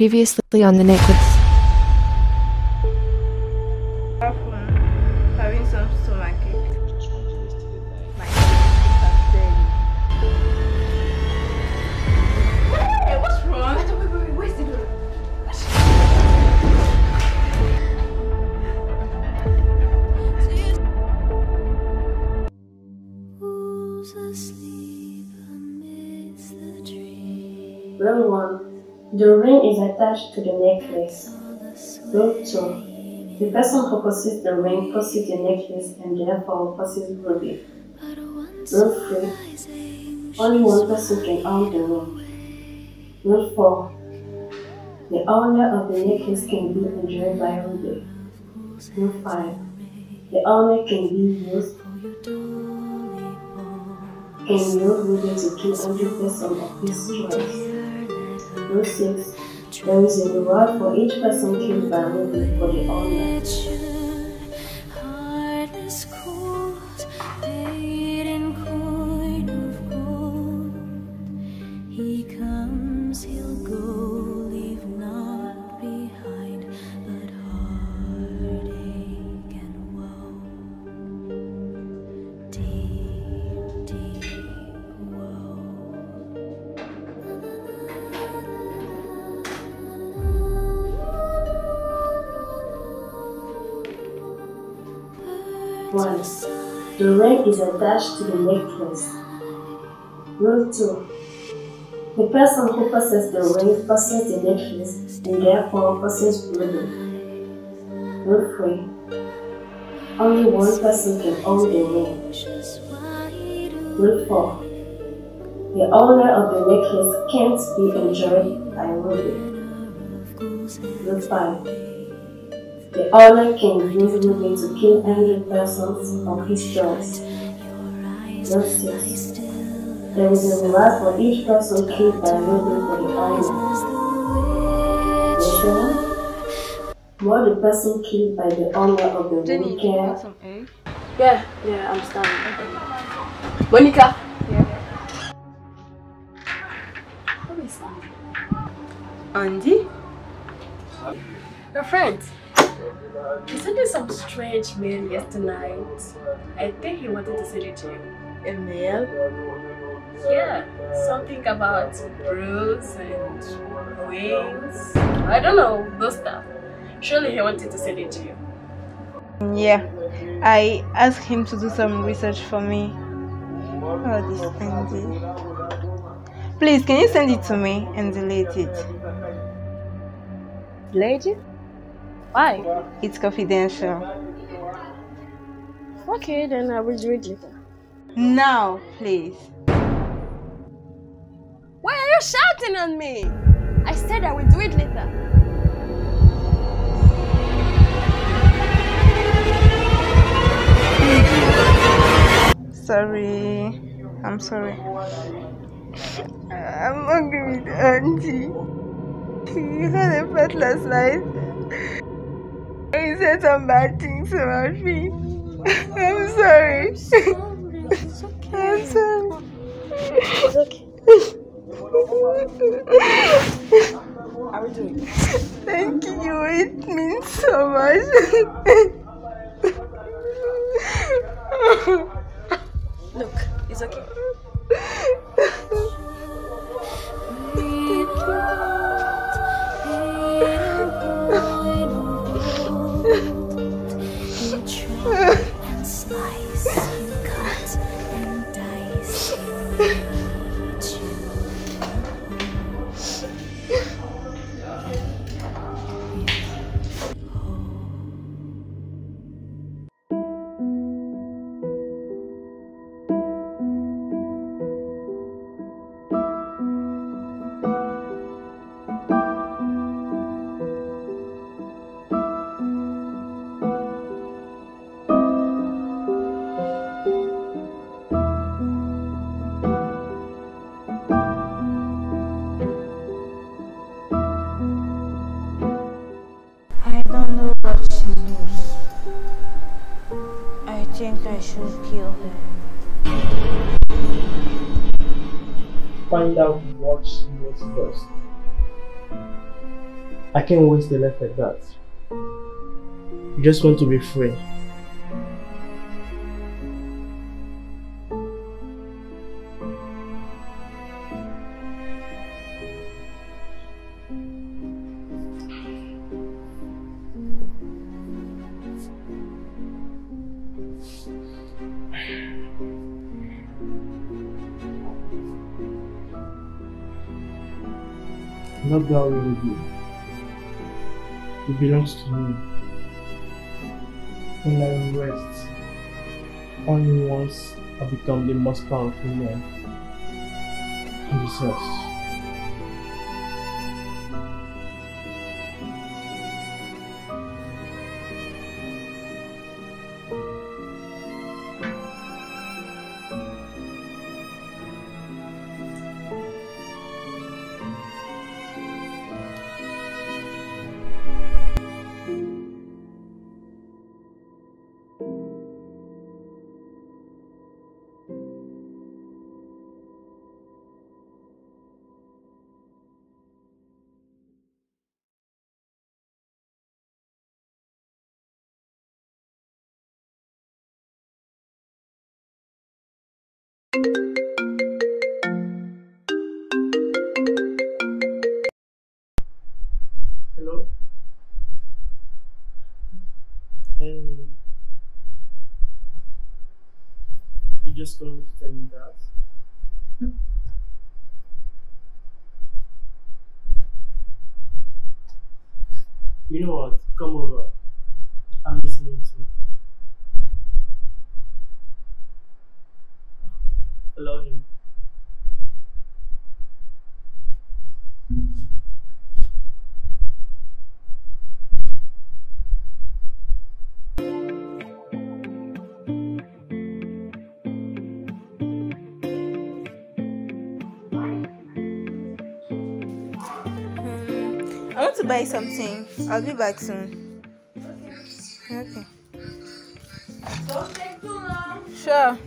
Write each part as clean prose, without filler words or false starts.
previously on the necklace. Round 1. The ring is attached to the necklace. Round 2. The person who possesses the ring possesses the necklace and therefore possesses ruby. Round 3. Only one person can own the ring. Round 4. The owner of the necklace can be enjoyed by ruby. Round 5. The owner can use ruby to kill every person of his choice. Round 6. There is a reward for each person killed by ruby for the owner. He comes, he'll go, leave not behind but heartache and woe. Deep, deep woe. One. The ring is attached to the necklace. Rule 2. The person who possesses the ring possesses the necklace and therefore possesses ruby. Rule 3. Only one person can own the ring. Rule 4. The owner of the necklace can't be enjoyed by ruby. Rule 5. The owner can use ruby to kill angry persons of his choice. Round 6. There is a reward for each person killed by ruby for the owner. Sure? More the person killed by the owner of the ruby can. Yeah, I'm standing. Okay. Monica. Yeah. Who is that? Andy. Your friends. He sent me some strange mail yesterday night. I think he wanted to send it to you. A mail? Yeah, something about bruise and wings. I don't know, those stuff. Surely he wanted to send it to you. Yeah, I asked him to do some research for me. Oh, this Andy. Please, can you send it to me and delete it? Delete it? Why? It's confidential. Okay, then I will do it later. Now, please. Why are you shouting on me? I said I will do it later. Sorry. I'm sorry. I'm angry with Auntie. He had a fight last night. He said some bad things about me. I'm sorry. It's okay. I'm sorry. It's okay. I will do it. Thank you. It means so much. Look, it's okay. I think I should kill her. Find out what she knows first. I can't waste a life like that. You just want to be free. Not that way with you. It belongs to me. When I rest, only once I become the most powerful man in this house. Hello? Hey. You just called to tell me that? No. You know what? Come over. I'm listening to you. I love you. I want to buy something. I'll be back soon. Okay. Don't take too long. Sure.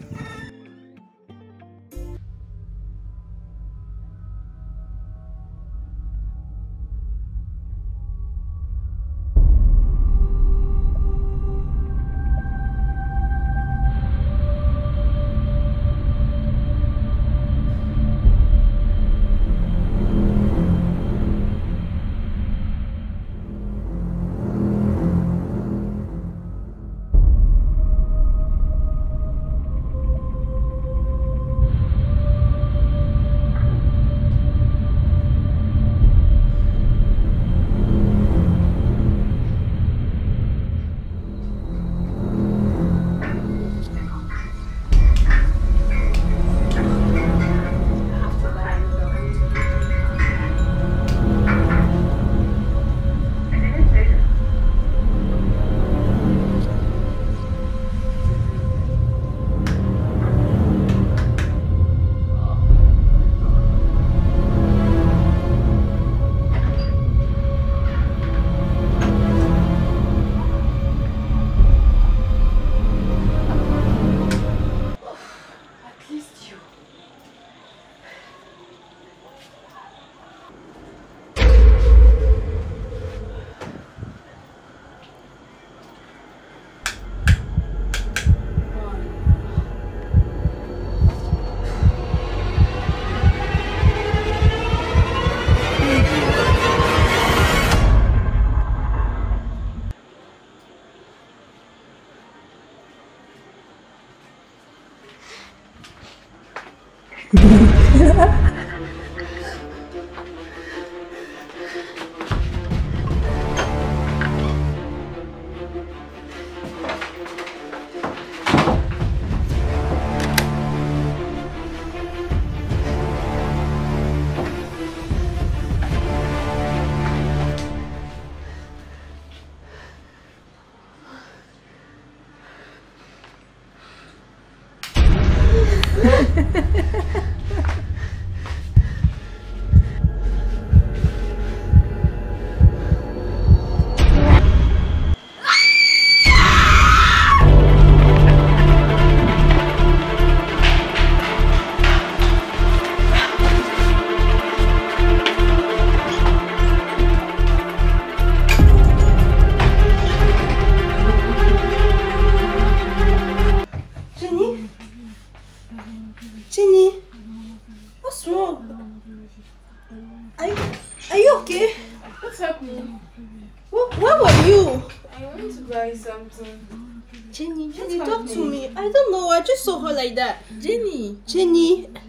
you? I want to buy something. Jenny, talk to me. I don't know. I just saw her like that. Jenny,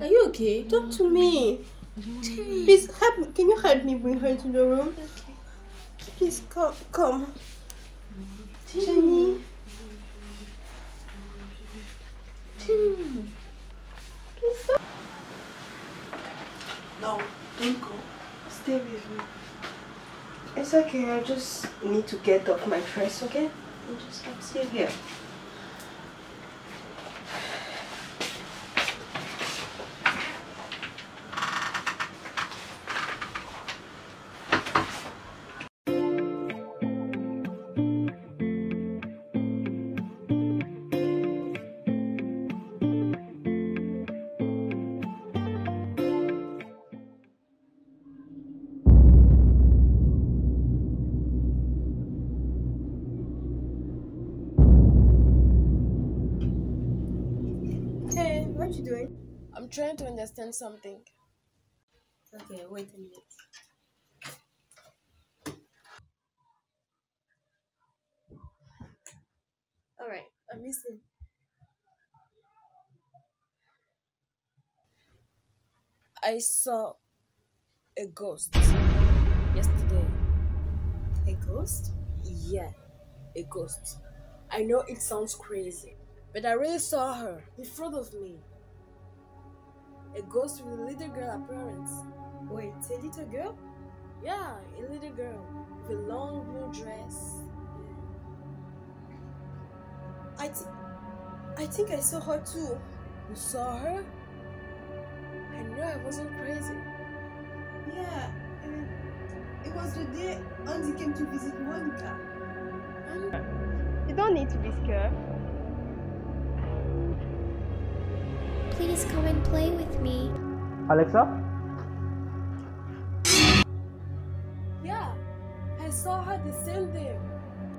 are you okay? Talk to me. Jenny, please help me. Can you help me bring her into the room? Okay. Please come. Jenny. Please stop. No, don't go. Stay with me. It's okay, I just need to get off my dress, okay? I'll just come stay here. What you doing? I'm trying to understand something. Okay, wait a minute. Alright, I'm listening. I saw a ghost yesterday. A ghost? Yeah, a ghost. I know it sounds crazy, but I really saw her in front of me. A ghost with a little girl appearance. Wait, a little girl? Yeah, a little girl with a long blue dress. I think I saw her too. You saw her? I know I wasn't crazy. Yeah, it was the day Andy came to visit Monica. You don't need to be scared. Please come and play with me. Alexa? Yeah, I saw her the same day. All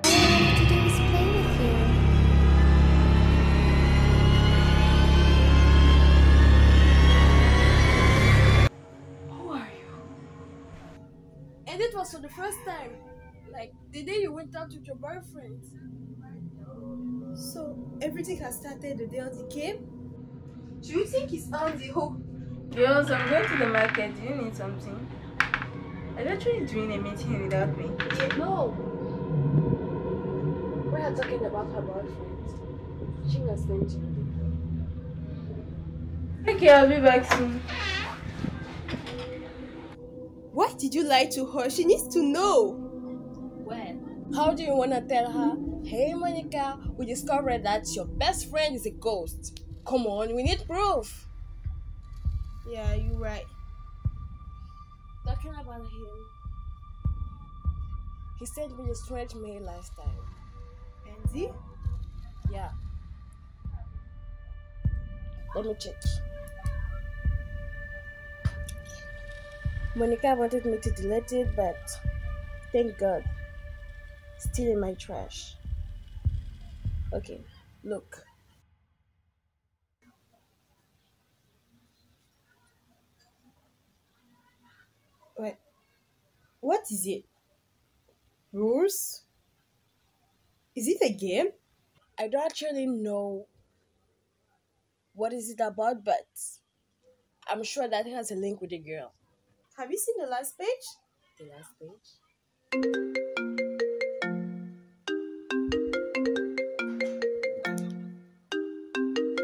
I wanted to do is play with you. Who are you? And it was for the first time. Like, the day you went out with your boyfriend. So, everything has started the day he came? Do you think it's Andy who? Girls, I'm going to the market. Do you need something? Are you actually doing a meeting without me? No. We are talking about her boyfriend. She has been to you. Okay, I'll be back soon. Why did you lie to her? She needs to know. Well, how do you want to tell her? Hey, Monica, we discovered that your best friend is a ghost. Come on, we need proof. Yeah, you're right. Talking about him, he sent me a strange mail last time. Andy? Yeah. Let me check. Monica wanted me to delete it, but thank God, still in my trash. Okay, look. What is it? Rules? Is it a game? I don't actually know what is it about, but I'm sure that it has a link with the girl. Have you seen the last page? The last page?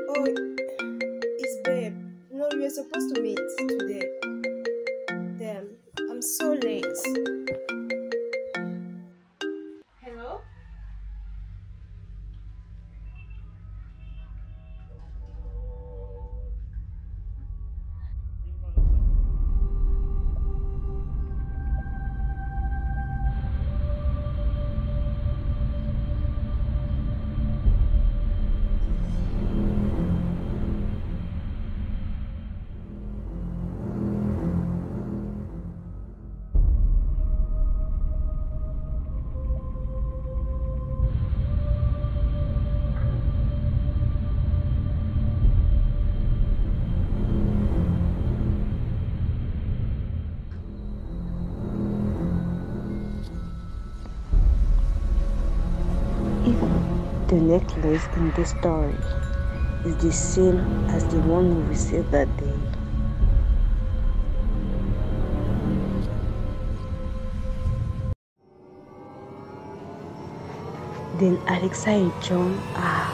Oh, it's babe. No, we were supposed to meet today. I'm so late. Hello? If the necklace in this story is the same as the one we received that day, then Alexa and John are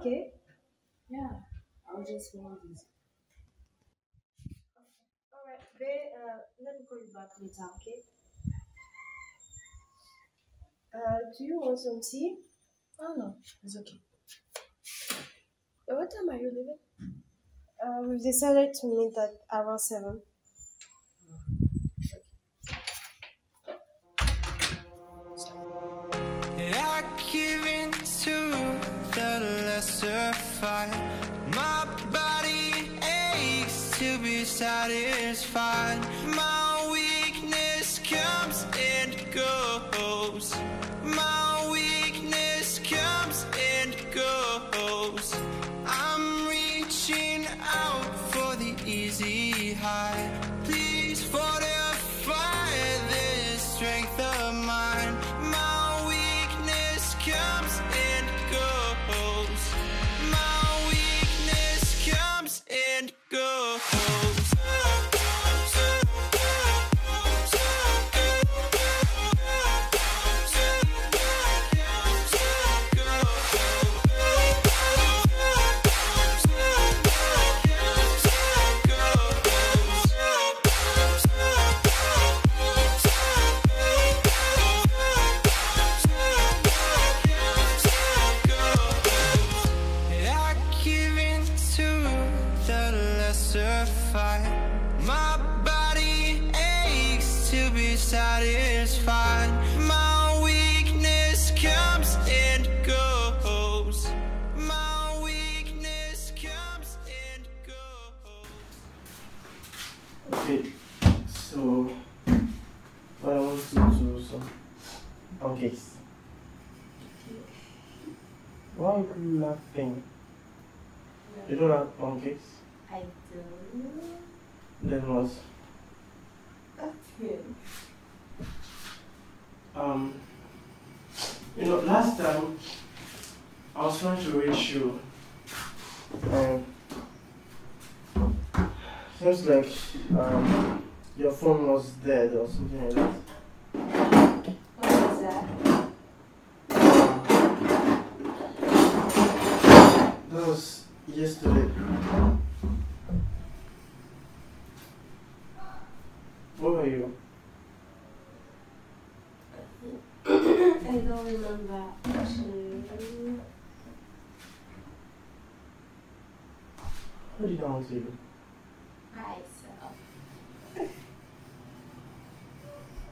okay. Yeah, I'll just want this. Okay. Alright, babe, let me call you back later, okay? Do you want some tea? Oh no, it's okay. What time are you leaving? We've decided to meet at around 7. My body aches to be satisfied. My weakness comes and goes. My weakness comes and goes. I'm reaching out for the easy high. Please fortify this strength of mine. My weakness comes and goes. My body aches to be satisfied. My weakness comes and goes. My weakness comes and goes. Okay, so I want to do some. Okay. Why are you laughing? You don't have pancakes? I do. Then what? Okay. You know, last time I was trying to reach you. Seems like your phone was dead or something like that. What was that? That was yesterday. Where were you? I don't remember actually. What did I want to do? Myself.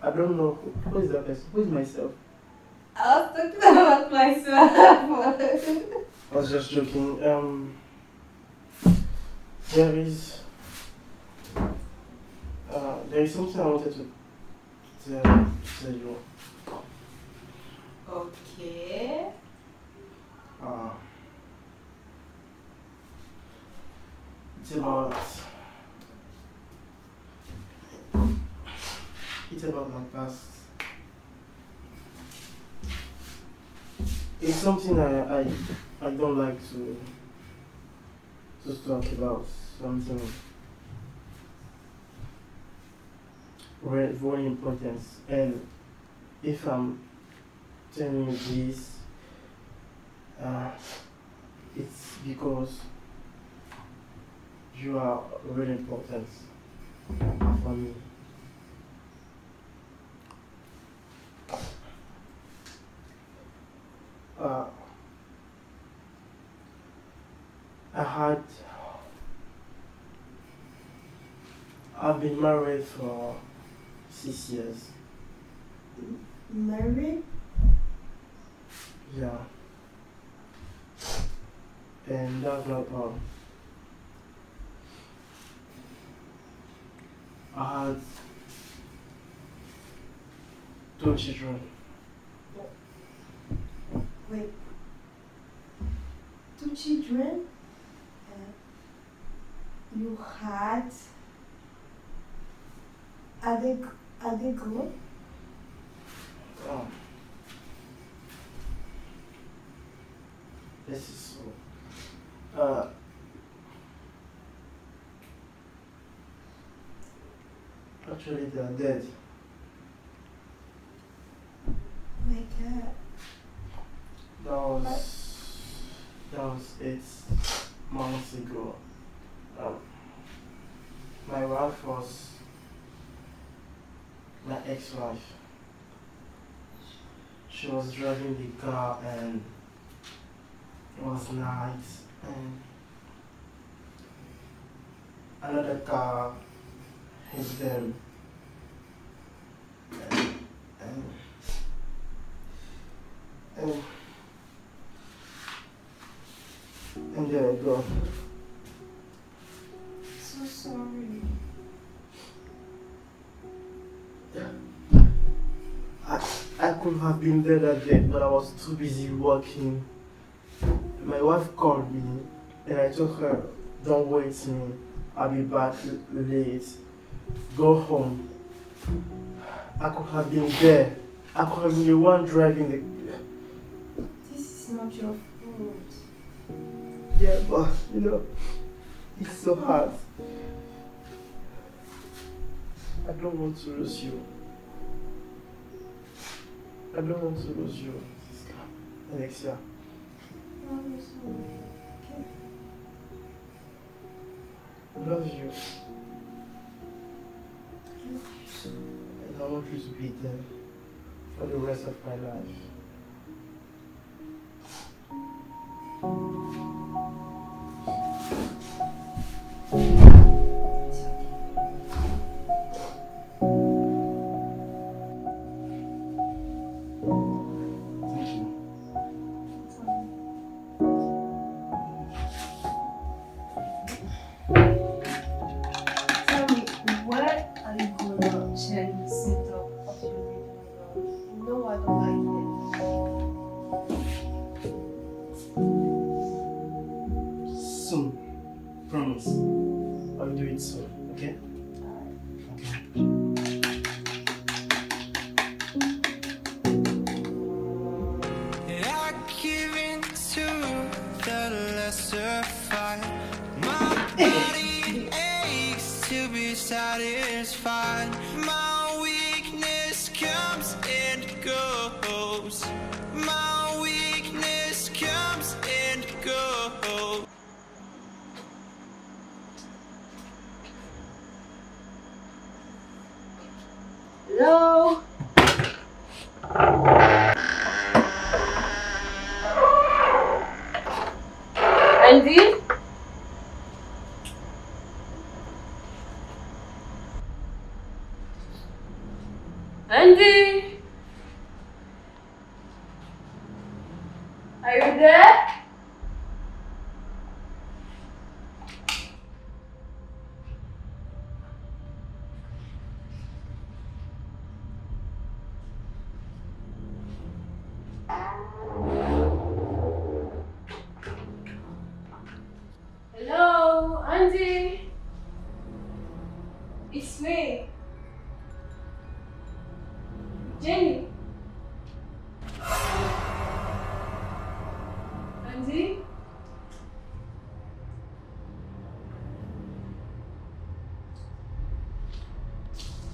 I don't know. Who is that person? Who is myself? I was talking about myself. I was just joking. There is something I wanted to tell you. Okay. It's about my past. It's something I don't like to talk about. Something very important. And if I'm telling you this, it's because you are really important for me. I've been married for 6 years. Married? Yeah. And that's not all. I had 2 children. Wait. 2 children? You had? Are they grown? Oh. This is so. Actually, they are dead. My God. That was 8 months ago. My wife was my ex-wife. She was driving the car and it was night, and another car hit them, and there I go. So sorry. I could have been there that day, but I was too busy working. My wife called me and I told her, don't wait for me, I'll be back late. Go home. I could have been there. I could have been the one driving the... This is not your fault. Yeah, but you know, it's so hard. I don't want to lose you. I don't want to lose you, Alexia. I love you. And I want you to be there for the rest of my life.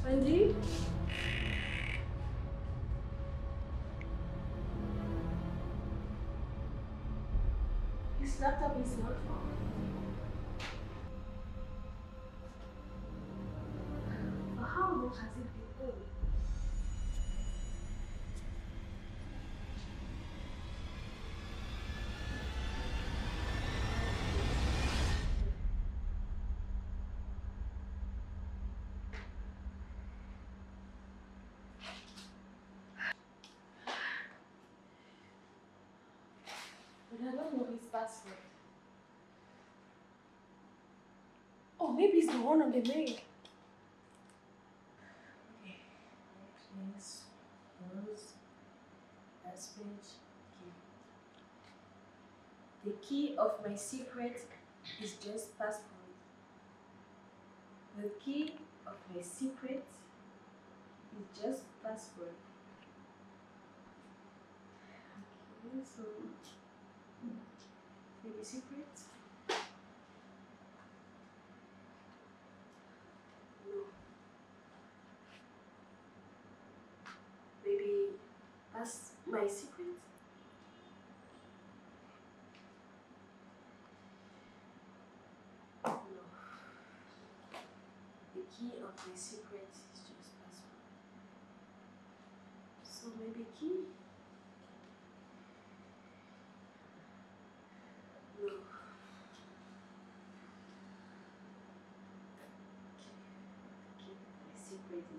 हाँ जी इस laptop is not for हाँ वो खासी password. Oh, maybe it's the one on the mail. Okay. Please close that page. The key of my secret is just password. The key of my secret is just password. Okay, so maybe secret? No. Maybe that's my secret? No. The key of my secret is just password. So maybe key?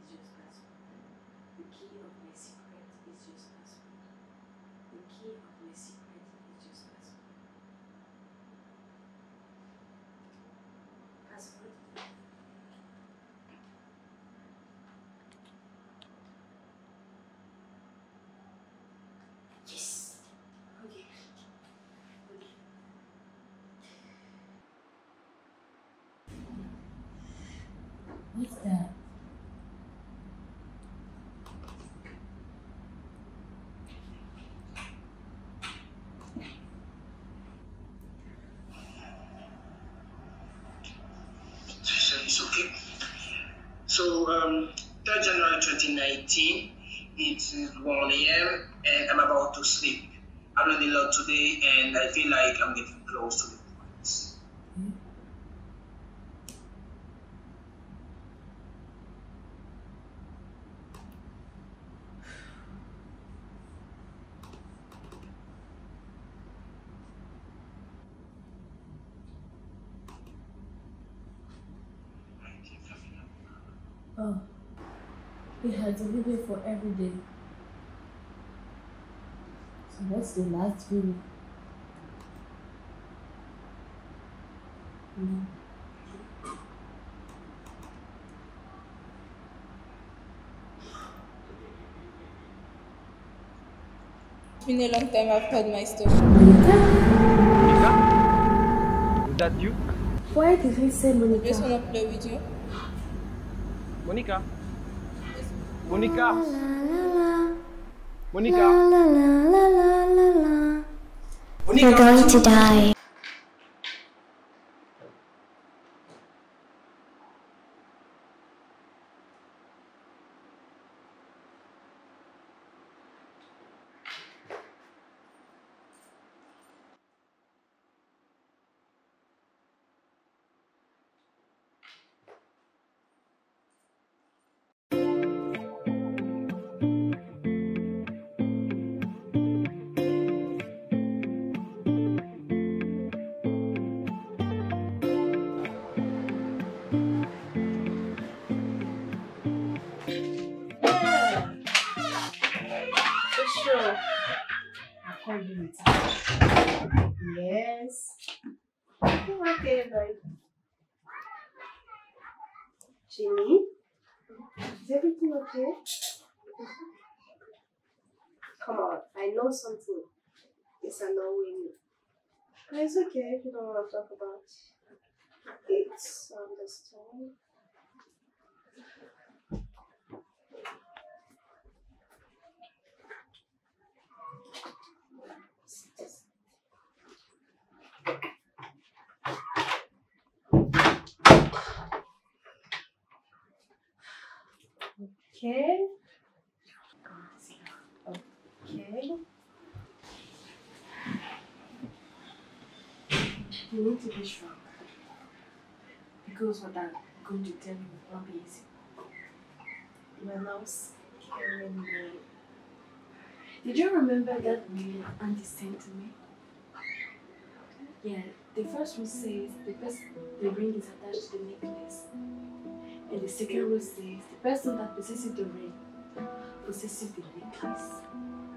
Is just password. The key of my secret is just password. The key of my secret is just password. Password. Yes. Okay. Okay. What's that? Okay. So, 3rd January 2019, it's 1 a.m. and I'm about to sleep. I've learned a lot today and I feel like I'm getting close to the points. Mm-hmm. Oh, we had a video for every day. So what's the last video? No. It's been a long time I've heard my story. Monica? Is that you? Why did he say Monica? I just want to play with you. Monica? Monica? Monica? You're going to die. Yes. Okay, bye. Jimmy, is everything okay? Come on, I know something. It's annoying you. But it's okay if you don't want to talk about it. It's understandable. Okay. Okay. You need to be strong, because what I'm going to tell you will not be easy. You are now scaring me. Did you remember that meal Auntie sent to me? Yeah, the first rule says the person the ring is attached to the necklace. And the second rule says the person that possesses the ring possesses the necklace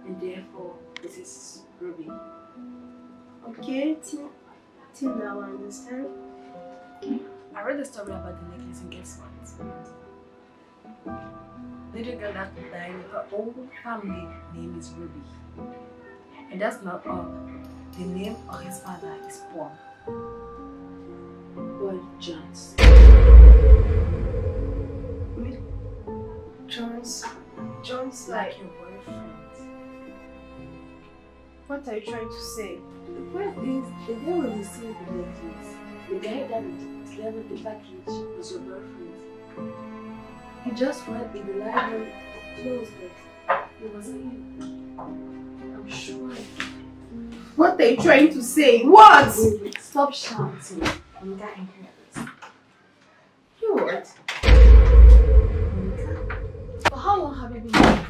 and therefore possesses ruby. Okay, till now I understand. I read the story about the necklace and guess what? Little girl that died, her own family name is Ruby. And that's not all. The name of his father is Paul. Paul Jones. Jones? Jones like your boyfriend. What are you trying to say? The point is, the girl will receive the necklace. The guy that delivered the package was your boyfriend. He just went in the library to close it. It wasn't you. I'm sure. What are you trying to say? What? Wait, stop shouting. I'm dying here. You what? For how long have you been here?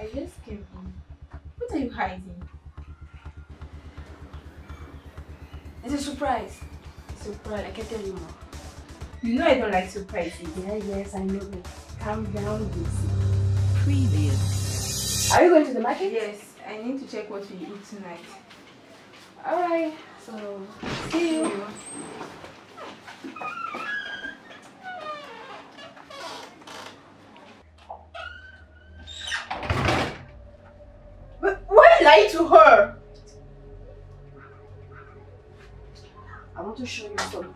I just came home. What are you hiding? It's a surprise. Surprise. I can tell you more. You know I don't like surprises. Yeah, yes, I know. Calm down, Lucy. Previous. Are you going to the market? Yes. I need to check what we eat tonight. Alright, so see you. But why lie to her? I want to show you something.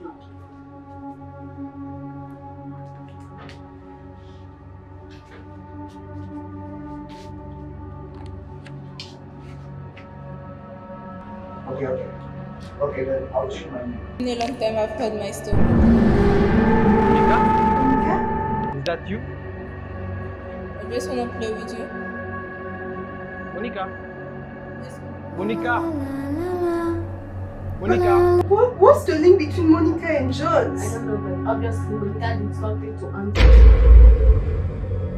Okay, then I'll check my name. In a long time, I've told my story. Monica? Is that you? I just want to play with you. Monica? Yes. Monica? Monica? What's the link between Monica and Jones? I don't know, but obviously Monica did something to Auntie.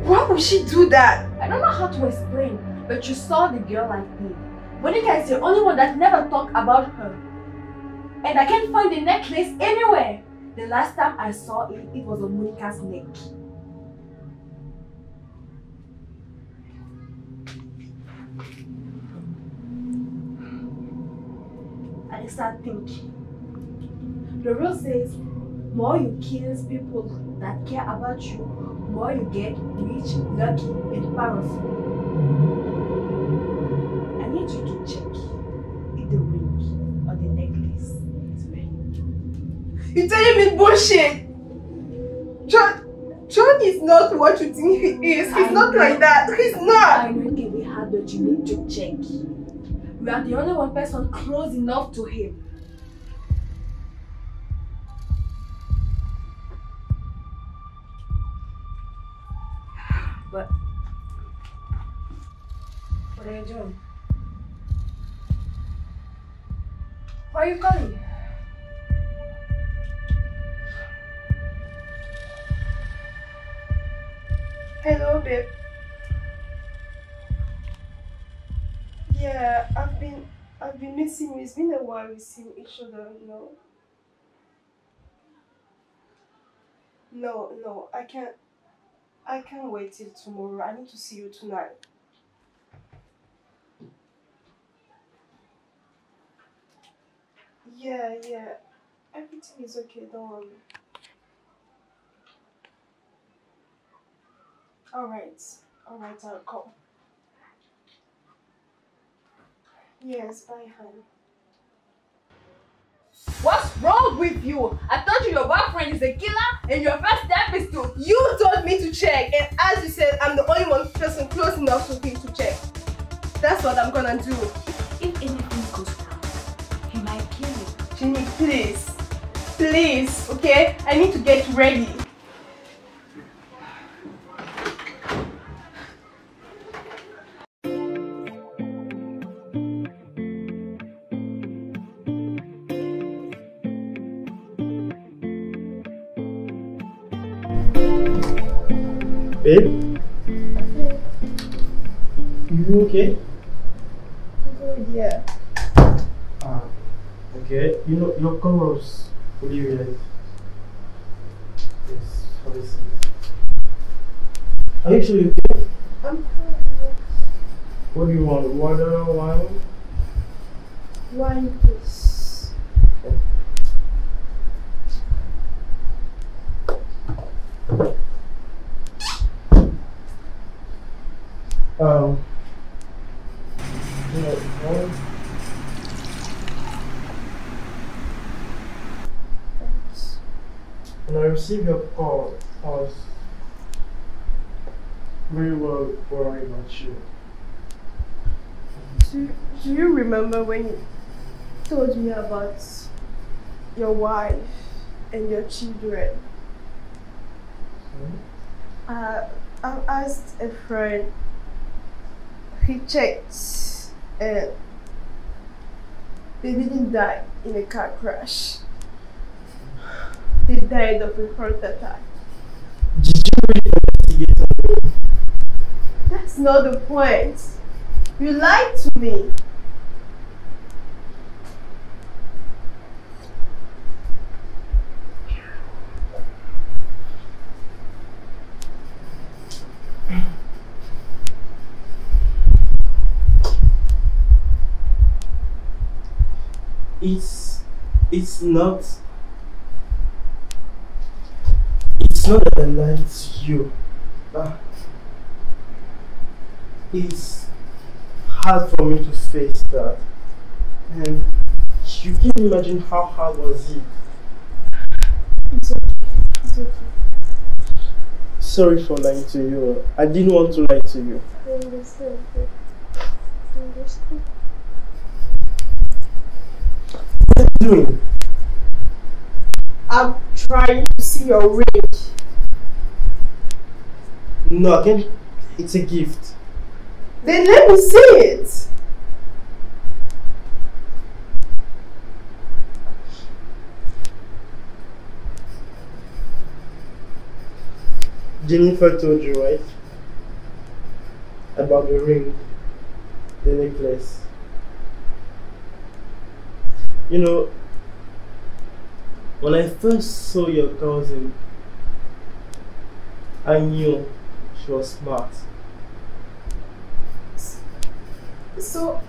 Why would she do that? I don't know how to explain, but you saw the girl like me. Monica is the only one that never talked about her. And I can't find the necklace anywhere. The last time I saw it, it was on Monica's neck. Alexa, think. The rule says, more you kill people that care about you, more you get rich, lucky, and powerful. I need you to check if the ring or the necklace is ready. You're telling me bullshit! John is not what you think he is. He's not like that. He's not! I know it can be hard, but you need to check. We are the only one person close enough to him. But what are you doing? Why are you calling? Hello, babe. Yeah, I've been missing you. It's been a while we've seen each other, you know. No, I can't wait till tomorrow. I need to see you tonight. Yeah. Everything is okay, don't worry. Alright, I'll call. Yes, bye, honey. What's wrong with you? I told you your boyfriend is a killer and your first step is to... You told me to check, and as you said, I'm the only one person close enough to him to check. That's what I'm gonna do. If anything goes wrong, he might kill me. Jenny, please, okay? I need to get ready. Babe? You okay? Good, yeah. Ah, okay. You know, your colors, Olivia. Yes, obviously. Are you sure you're okay? I'm fine, yes. What do you want? Water, wine? Wine, please. Okay. And I received your call. I was very well worried about you. Do you remember when you told me about your wife and your children? Hmm? I asked a friend. He checked and they didn't die in a car crash. They died of a heart attack. Did you really investigate on me? That's not the point. You lied to me. It's not that I lied to you. It's hard for me to face that. And you can imagine how hard was it. It's okay. It's okay. Sorry for lying to you. I didn't want to lie to you. I understand. I understand. What are you doing? I'm trying to see your ring. No, I can't. It's a gift. Then let me see it. Jennifer told you, right? About the ring, the necklace. You know, when I first saw your cousin, I knew she was smart. So,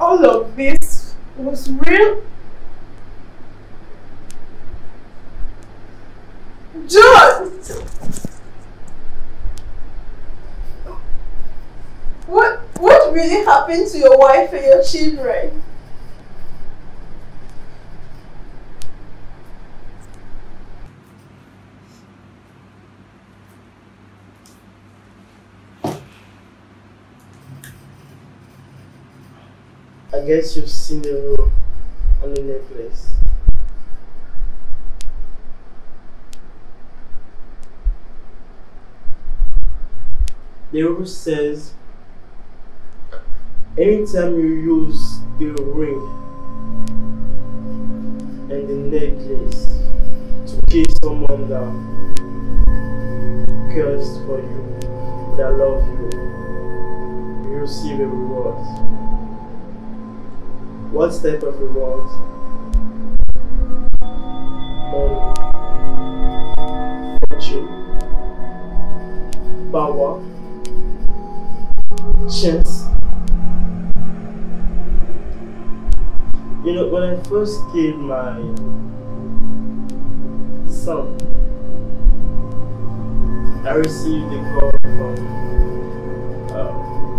all of this was real? John! What really happened to your wife and your children? I guess you've seen the room on the necklace. The rule says anytime you use the ring and the necklace to kiss someone that cares for you, that loves you, you receive a reward. What type of reward? Money, fortune, power, chance. You know, when I first killed my son, I received a call from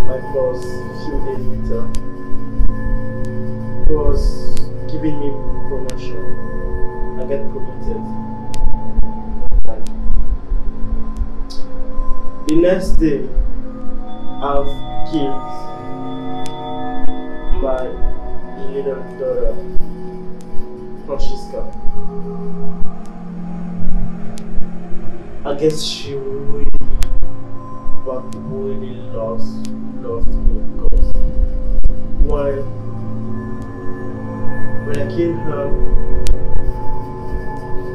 my boss a few days later. Was giving me promotion. I got promoted. The next day, I've killed my little daughter, Francisca. I guess she really, but really loved me because when I came home,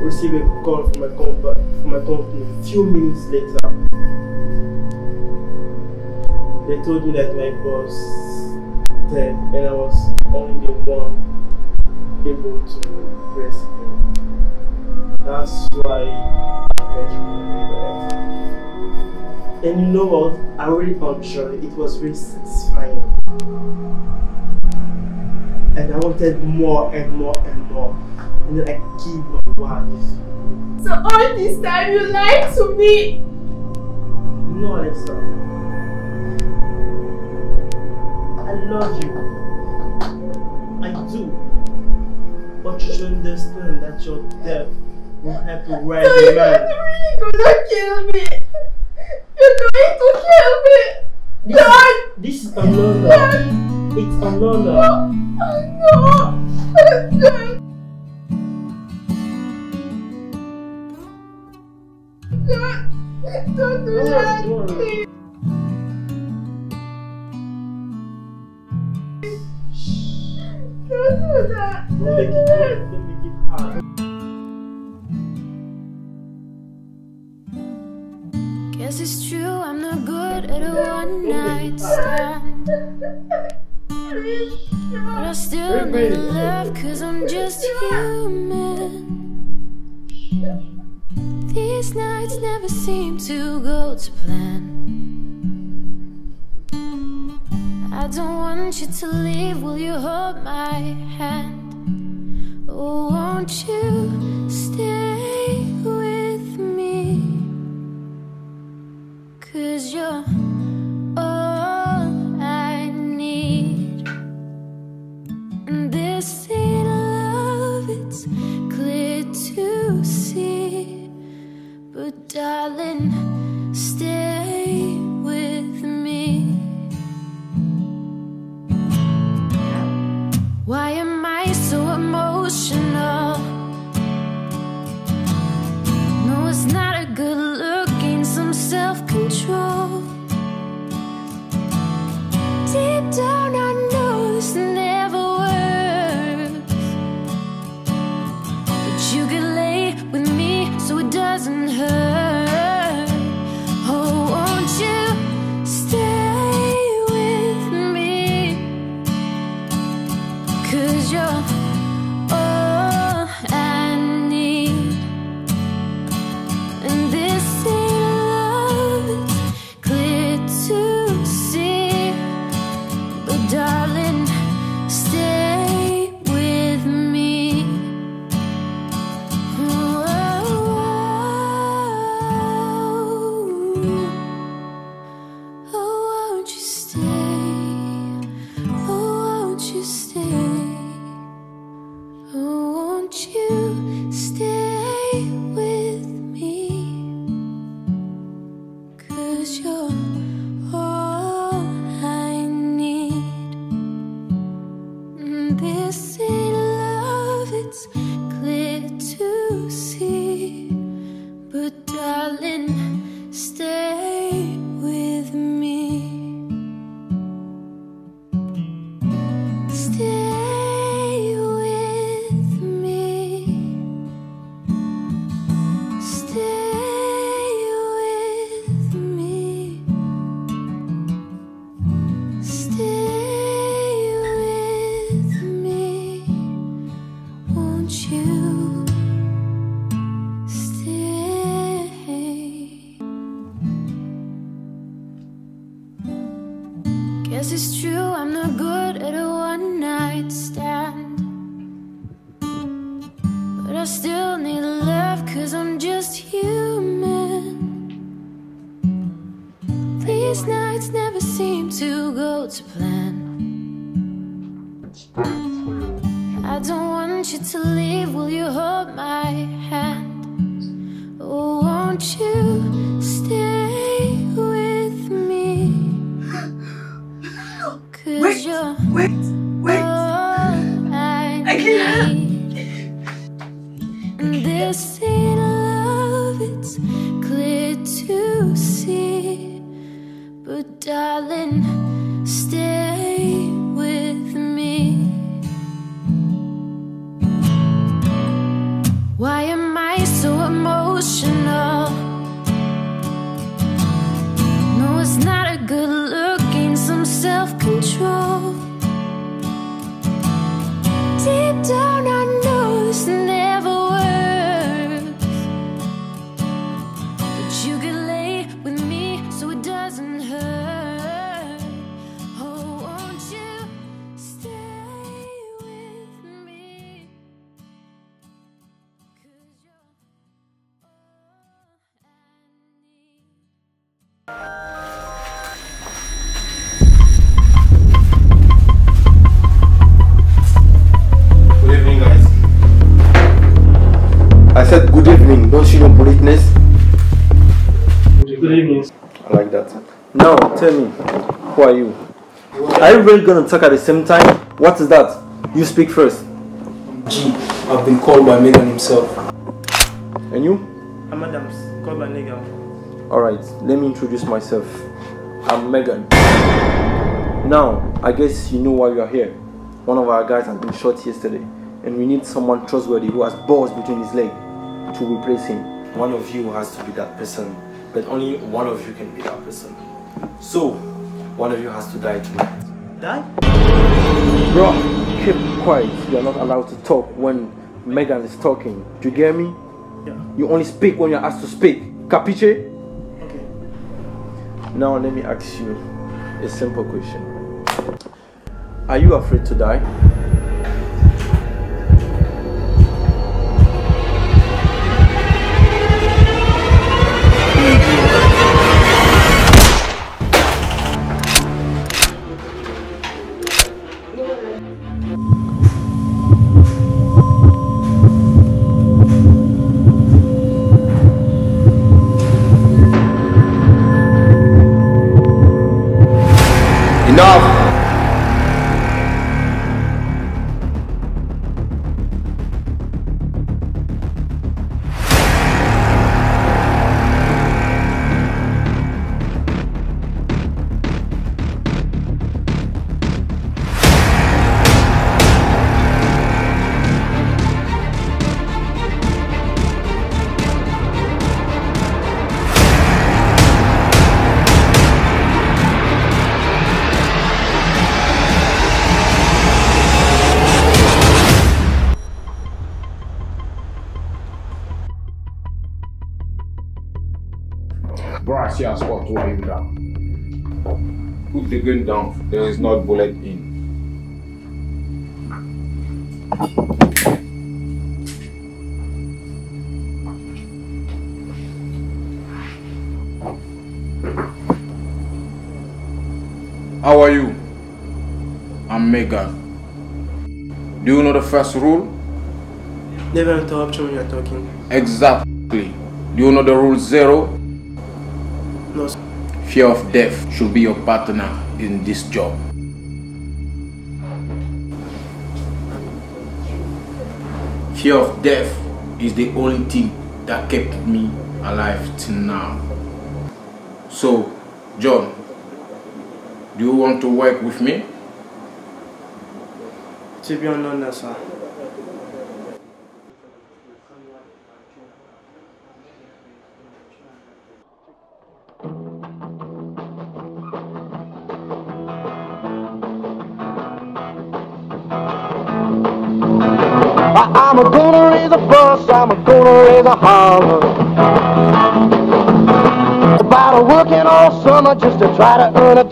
received a call from my company a few minutes later. They told me that my boss is dead and I was only the one able to press him. That's why I graduated. And you know what? I really enjoyed it. It was very satisfying. And I wanted more and more and more. And then I gave my wife. So all this time you lied to me? No, Alexa. I love you. I do. But you should understand that your death will help you right now. You're really gonna kill me. You're going to kill me. This is another. It's another. Oh, no. Don't do that, please. Don't do that. Don't make it hard. Don't make it hard. Guess it's true, I'm not good at a one-night stand. But I still need to love, cause I'm just human. These nights never seem to go to plan. I don't want you to leave, will you hold my hand? Oh, won't you stay with me? Cause you're darling, stay with me. Why am I so emotional? No, it's not a good look, gain some self-control. Deep down I know this never works, but you can lay with me so it doesn't hurt. Good looking. I said good evening, don't you know politeness? Good evening. I like that. Now, tell me, who are you? Are you really going to talk at the same time? What is that? You speak first. G. I've been called by Megan himself. And you? I'm Adams, called by Megan. Alright, let me introduce myself. I'm Megan. Now, I guess you know why you are here. One of our guys has been shot yesterday, and we need someone trustworthy who has balls between his legs to replace him. One of you has to be that person, but only one of you can be that person. So, one of you has to die tonight. Die? Bro, keep quiet. You are not allowed to talk when Megan is talking. Do you hear me? Yeah. You only speak when you are asked to speak. Capiche? Okay. Now let me ask you a simple question. Are you afraid to die? Put the gun down, there is not bullet in. How are you? I'm Megan. Do you know the first rule? Never interrupt when you're talking. Exactly. Do you know the rule 0? No, sir. Fear of death should be your partner in this job. Fear of death is the only thing that kept me alive till now. So, John, do you want to work with me? To be honest, sir. I'm a gonna raise a fuss, I'm a gonna raise a holler about working all summer just to try to earn $1.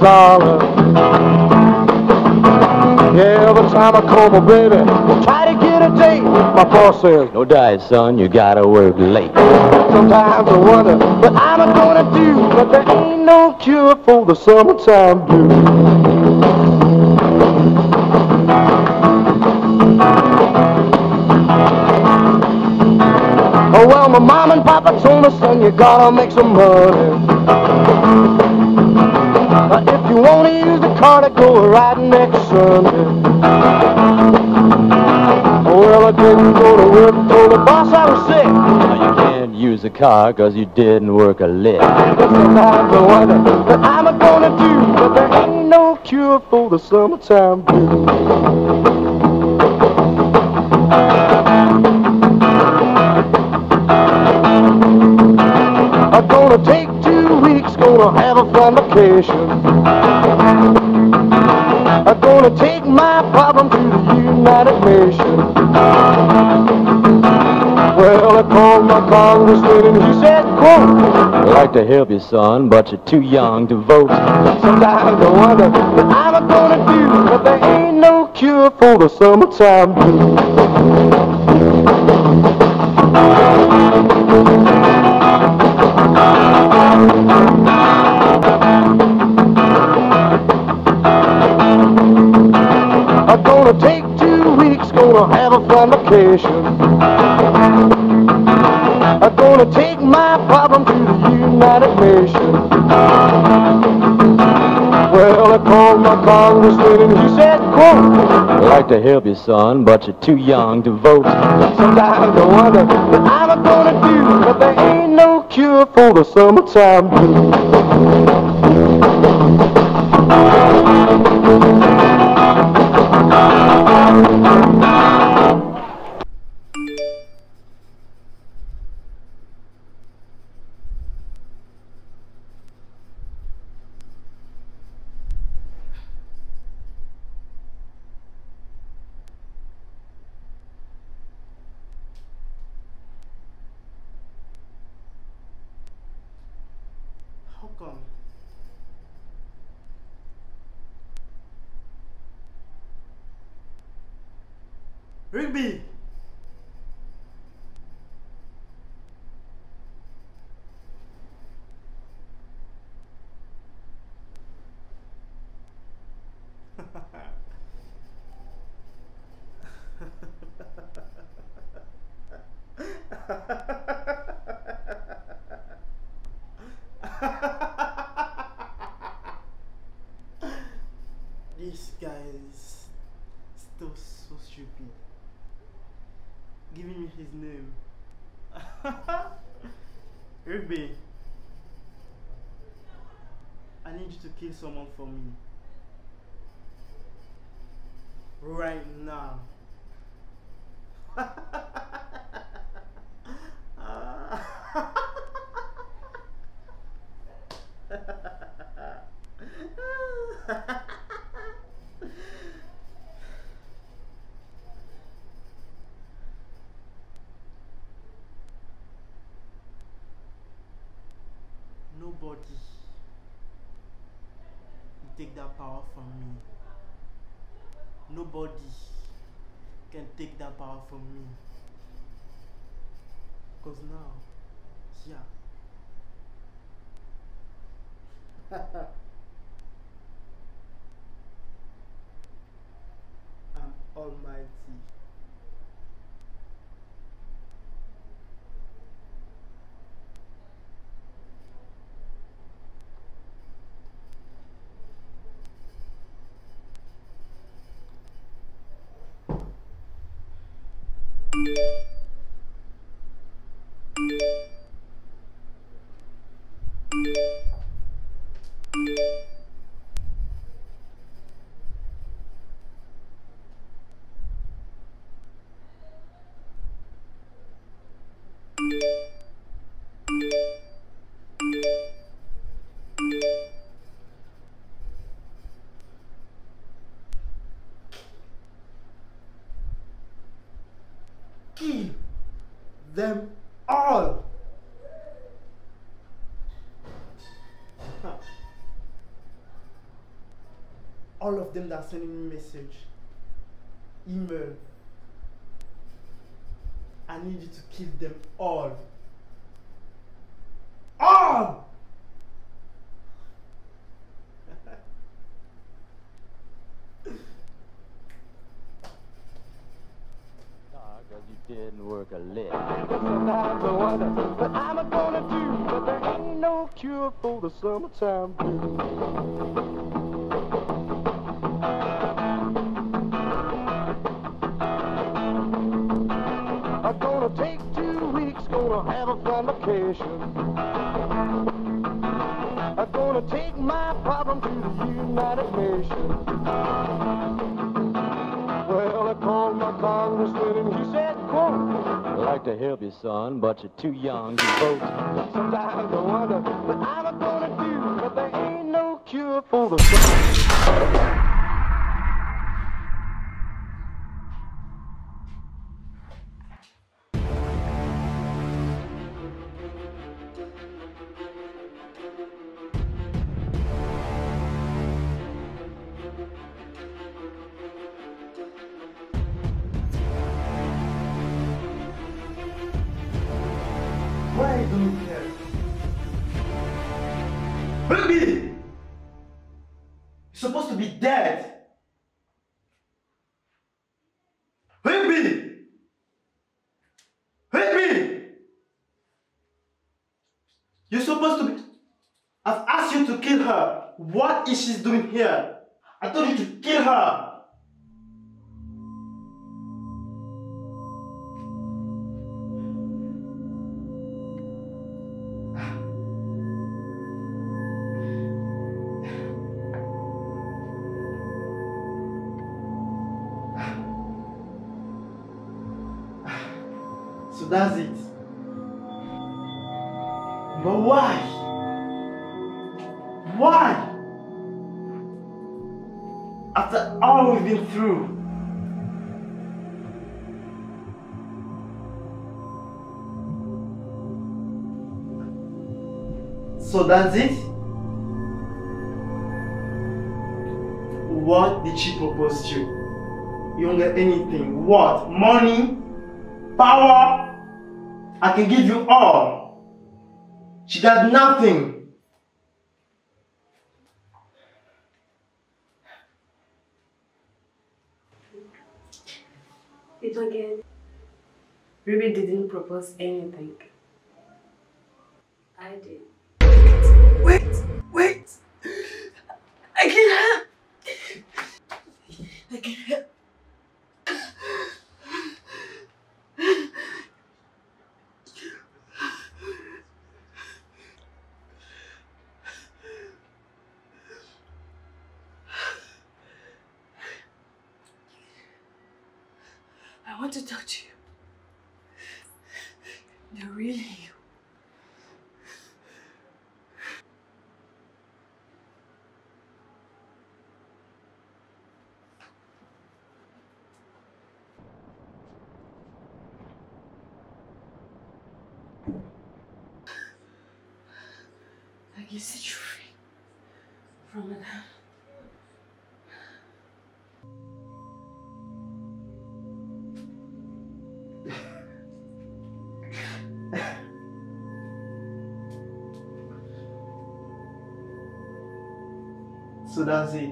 Yeah, every time I call my baby, try to get a date. My boss says, no diet, son, you gotta work late. Sometimes I wonder what I'm a gonna do, but there ain't no cure for the summertime blues. Oh, well, my mom and papa told me, son, you gotta make some money. If you wanna use the car to go riding next Sunday. Oh, well, I didn't go to work, told the boss I was sick. Now, you can't use the car cause you didn't work a lick. Sometimes I wonder what I'm a gonna do, but there ain't no cure for the summertime blues. I'm gonna take 2 weeks, gonna have a fun vacation. I'm gonna take my problem to the United Nations. Well, I called my congressman and he said, quote, I'd like to help you, son, but you're too young to vote. Sometimes I wonder what I'm gonna do, but there ain't no cure for the summertime blues. I'm gonna take 2 weeks, gonna have a fun vacation. gonna take my problem to the United Nations. Well, I called my congressman and he said, quote, I'd like to help you, son, but you're too young to vote. Sometimes I wonder what I'm gonna do, but there ain't no cure for the summertime blues. Rigby! This guy is still so stupid. Giving me his name. Rigby, I need you to kill someone for me. Right now. Nobody can take that power from me. Nobody can take that power from me. Because now, yeah. I'm almighty. Kill them all. All of them that are sending me message, email. I need you to kill them all. All. Didn't work a lick. Sometimes I wonder what I'm gonna do, but there ain't no cure for the summertime blues. I'm gonna take 2 weeks, gonna have a fun vacation. I'm gonna take my problem to the United Nations. Well, I called my congressman and he said, quote, I'd like to help you, son, but you're too young to vote. Sometimes I wonder what I'm gonna do, but there ain't no cure for the sun. Why do you care? Baby! You're supposed to be dead! Baby! Baby! You're supposed to be... I've asked you to kill her. What is she doing here? I told you to kill her. So that's it. But why? Why? After all we've been through. So that's it? What did she propose to you? You don't get anything. What? Money? Power? I can give you all. She does nothing. It again. Ruby didn't propose anything. I did. Wait. I can help. I want to talk to you. The real you. Like you said, you're free from it. So that's it.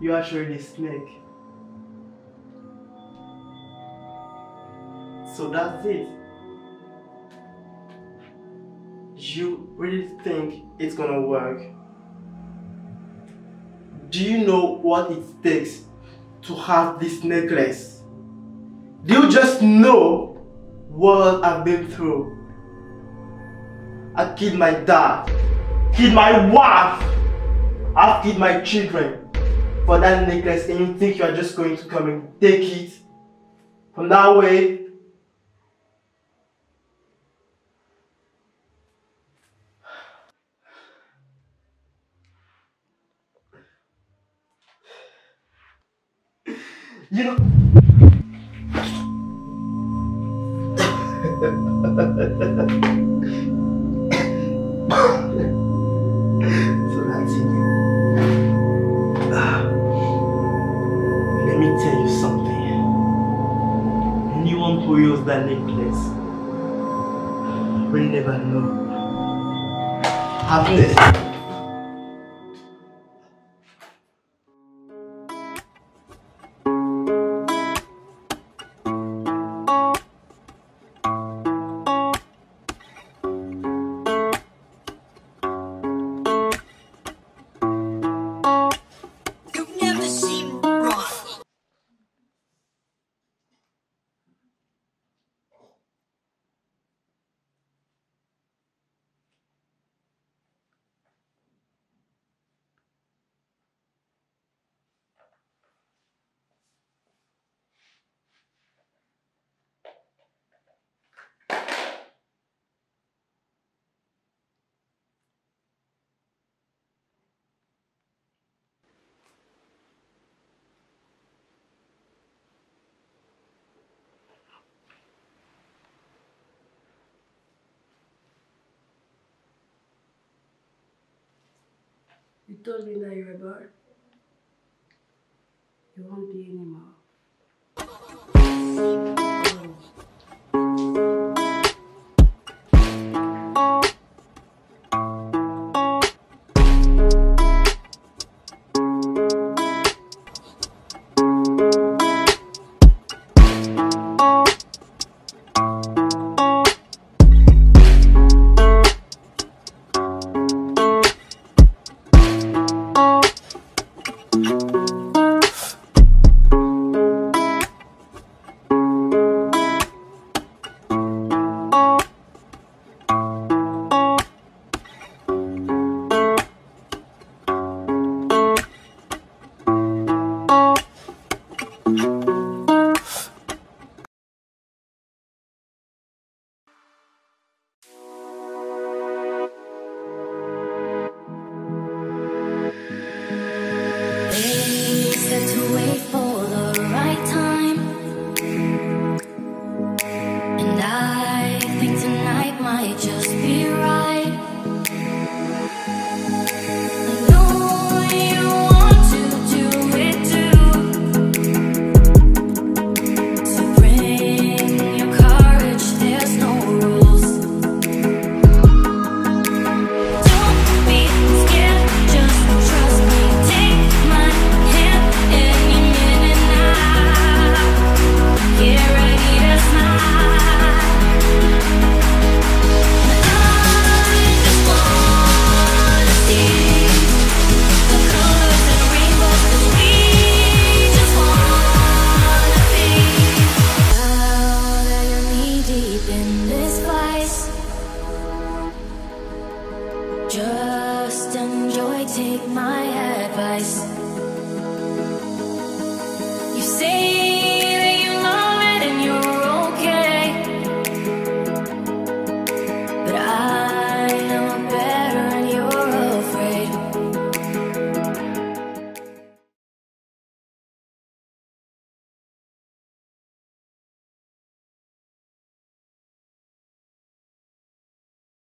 You are actually a snake. So that's it. You really think it's gonna work? Do you know what it takes to have this necklace? Do you just know what I've been through? I killed my dad. Killed my wife! I've killed my children. For that necklace, and you think you are just going to come and take it from that way? You know. Let me tell you something. Anyone who uses that necklace will never know. Have this. You told me that you're a bird. You won't be anymore. Just enjoy, take my advice. You say